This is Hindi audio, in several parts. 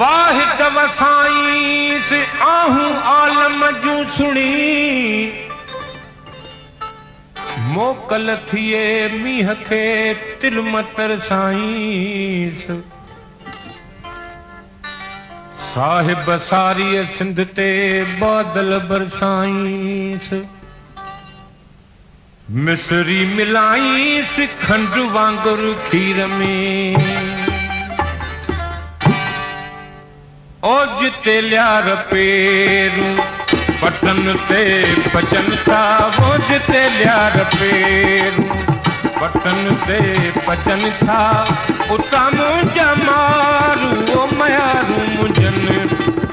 वाहिद वसाई से आहू आलम जू सुणी मोकल थिए मीह के तिलमतर साईंस साहिब सारी सिंध ते बादल बरसाईंस मिसरी मिलाईंस खंड वांगुर खीर में ओज ते लियार पेरू पटन ते बचन था ओज ते लियार पेरू पटन ते बचन था उता मुझा मारू मारू मुझन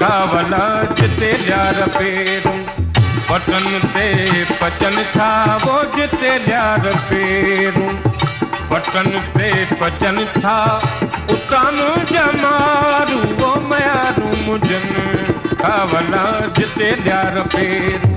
कावला जिते लियार पेरू पटन ते बचन था ओज ते लियार पेरू पटन ते बचन था उता मुझा मारू मुझन कावला जिते ल्यार पेर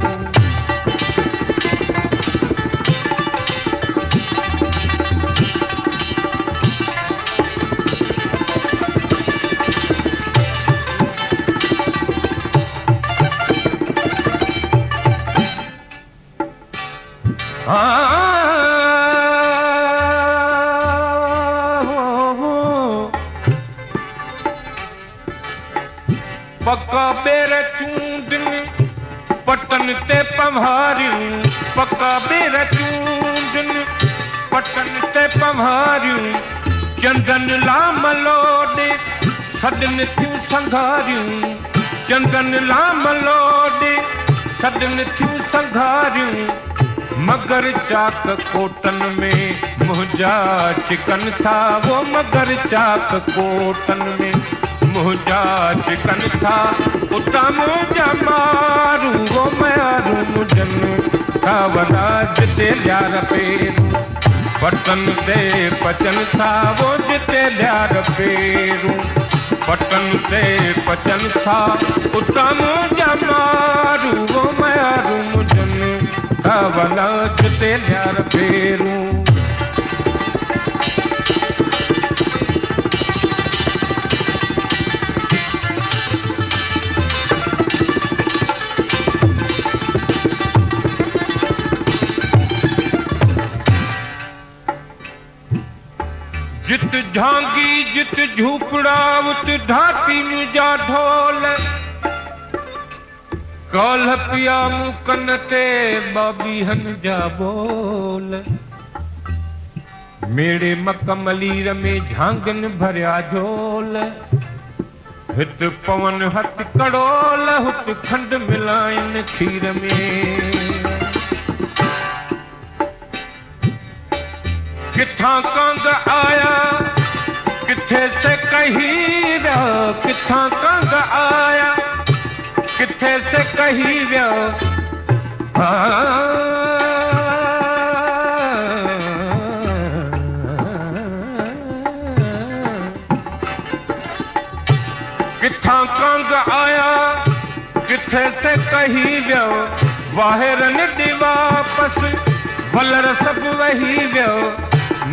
पक्का बेर चूंदन पटन ते पम्हारियूं पक्का बेर चूंदन पटन ते पम्हारियूं चंदन लाम लोडे सदन थियूं संघारियूं चंदन लाम लोडे सदन थियूं संघारियूं मगर चाक कोटन में मुंहिंजा चिकन था वो मगर चाक कोटन में मुझा चिकन था उता मुझा मारू वो मारू मुझन कावला जिते ल्यार पेरू पटन ते बचन था वो जिते ल्यार पेरू पटन ते बचन था उता मुझा मारू वो मारू मुझन कावला जिते ल्यार पेरू जित झांगी जित झूपड़ा उत ढाटी मुझा ढोल कल पिया मुकन ते बाबी हन जा बोल मेरे मकमलीर में झांगन भरिया झोल हित पवन हत कड़ोल हुत खंड मिलाइन खीर में किथां कंग आया किथे से कहीं व्या किथां कंग आया किथे से कहीं व्या किथां कंग आया किथे से कहीं व्या वाहिरन दी वापस वलर सब वही व्या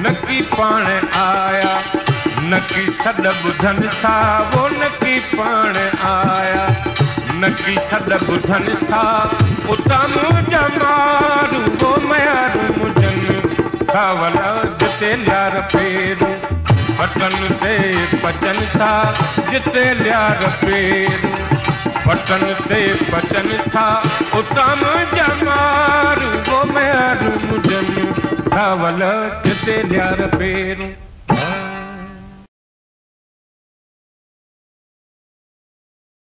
नकी पान आया नकी सद बुधन था वो नकी पान आया नकी सद बुधन था उता मुझा मारू वो मारू मुझन कावला जिते ल्यार पेरू पटन ते बचन था जिते ल्यार पेरू पटन ते बचन था उता मुझा मारू वो मारू मुझन कावला जिते ल्यार पेरू।